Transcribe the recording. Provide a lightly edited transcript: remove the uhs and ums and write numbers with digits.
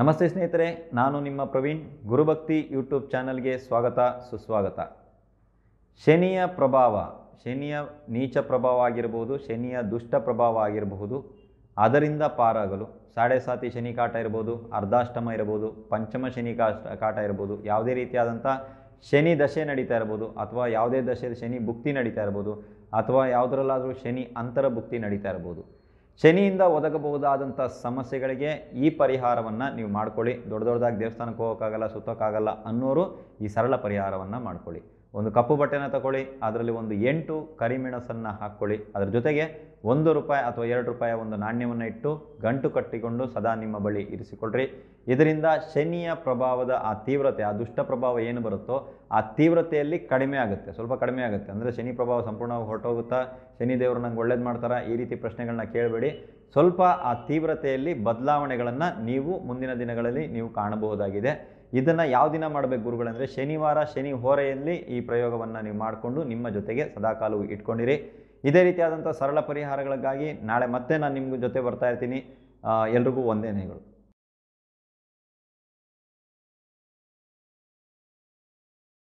ನಮಸ್ತೆ ಸ್ನೇಹಿತರೆ, ನಾನು ನಿಮ್ಮ ಪ್ರವೀಣ್. ಗುರುಭಕ್ತಿ ಯೂಟ್ಯೂಬ್ ಚಾನಲ್ಗೆ ಸ್ವಾಗತ ಸುಸ್ವಾಗತ. ಶನಿಯ ಪ್ರಭಾವ, ಶನಿಯ ನೀಚ ಪ್ರಭಾವ ಆಗಿರಬಹುದು, ಶನಿಯ ದುಷ್ಟ ಪ್ರಭಾವ ಆಗಿರಬಹುದು, ಅದರಿಂದ ಪಾರಾಗಲು ಸಾಡೆ ಸಾತಿ ಶನಿ ಕಾಟ ಇರಬಹುದು, ಅರ್ಧಾಷ್ಟಮ ಇರಬಹುದು, ಪಂಚಮ ಶನಿ ಕಾಟ ಇರಬಹುದು, ಯಾವುದೇ ರೀತಿಯಾದಂಥ ಶನಿ ದಶೆ ನಡೀತಾ ಇರಬಹುದು, ಅಥವಾ ಯಾವುದೇ ದಶೆಯಲ್ಲಿ ಶನಿ ಭುಕ್ತಿ ನಡೀತಾ ಇರಬಹುದು, ಅಥವಾ ಯಾವುದರಲ್ಲಾದರೂ ಶನಿ ಅಂತರ ಭುಕ್ತಿ ನಡೀತಾ ಇರಬಹುದು. ಶನಿಯಿಂದ ಒದಗಬಹುದಾದಂಥ ಸಮಸ್ಯೆಗಳಿಗೆ ಈ ಪರಿಹಾರವನ್ನು ನೀವು ಮಾಡ್ಕೊಳ್ಳಿ. ದೊಡ್ಡ ದೊಡ್ಡದಾಗಿ ದೇವಸ್ಥಾನಕ್ಕೆ ಹೋಗೋಕ್ಕಾಗಲ್ಲ, ಸುತ್ತೋಕ್ಕಾಗಲ್ಲ ಅನ್ನೋರು ಈ ಸರಳ ಪರಿಹಾರವನ್ನು ಮಾಡ್ಕೊಳ್ಳಿ. ಒಂದು ಕಪ್ಪು ಬಟ್ಟೆನ ತಗೊಳ್ಳಿ, ಅದರಲ್ಲಿ ಒಂದು 8 ಕರಿಮೆಣಸನ್ನು ಹಾಕ್ಕೊಳ್ಳಿ. ಅದರ ಜೊತೆಗೆ ₹1 ಅಥವಾ ₹2 ಒಂದು ನಾಣ್ಯವನ್ನು ಇಟ್ಟು ಗಂಟು ಕಟ್ಟಿಕೊಂಡು ಸದಾ ನಿಮ್ಮ ಬಳಿ ಇರಿಸಿಕೊಳ್ಳ್ರಿ. ಇದರಿಂದ ಶನಿಯ ಪ್ರಭಾವದ ಆ ತೀವ್ರತೆ, ಆ ದುಷ್ಟ ಪ್ರಭಾವ ಏನು ಬರುತ್ತೋ ಆ ತೀವ್ರತೆಯಲ್ಲಿ ಕಡಿಮೆ ಆಗುತ್ತೆ, ಸ್ವಲ್ಪ ಕಡಿಮೆ ಆಗುತ್ತೆ. ಅಂದರೆ ಶನಿ ಪ್ರಭಾವ ಸಂಪೂರ್ಣವಾಗಿ ಹೊರಟೋಗುತ್ತಾ, ಶನಿ ದೇವರು ನಂಗೆ ಒಳ್ಳೇದು ಮಾಡ್ತಾರೆ, ಈ ರೀತಿ ಪ್ರಶ್ನೆಗಳನ್ನ ಕೇಳಬೇಡಿ. ಸ್ವಲ್ಪ ಆ ತೀವ್ರತೆಯಲ್ಲಿ ಬದಲಾವಣೆಗಳನ್ನು ನೀವು ಮುಂದಿನ ದಿನಗಳಲ್ಲಿ ನೀವು ಕಾಣಬಹುದಾಗಿದೆ. ಇದನ್ನು ಯಾವ ದಿನ ಮಾಡಬೇಕು ಗುರುಗಳಂದರೆ, ಶನಿವಾರ ಶನಿ ಹೋರೆಯಲ್ಲಿ ಈ ಪ್ರಯೋಗವನ್ನು ನೀವು ಮಾಡಿಕೊಂಡು ನಿಮ್ಮ ಜೊತೆಗೆ ಸದಾಕಾಲವು ಇಟ್ಕೊಂಡಿರಿ. ಇದೇ ರೀತಿಯಾದಂಥ ಸರಳ ಪರಿಹಾರಗಳಿಗಾಗಿ ನಾಳೆ ಮತ್ತೆ ನಾನು ನಿಮ್ಮ ಜೊತೆ ಬರ್ತಾ ಇರ್ತೀನಿ. ಎಲ್ರಿಗೂ ವಂದನೆಗಳು.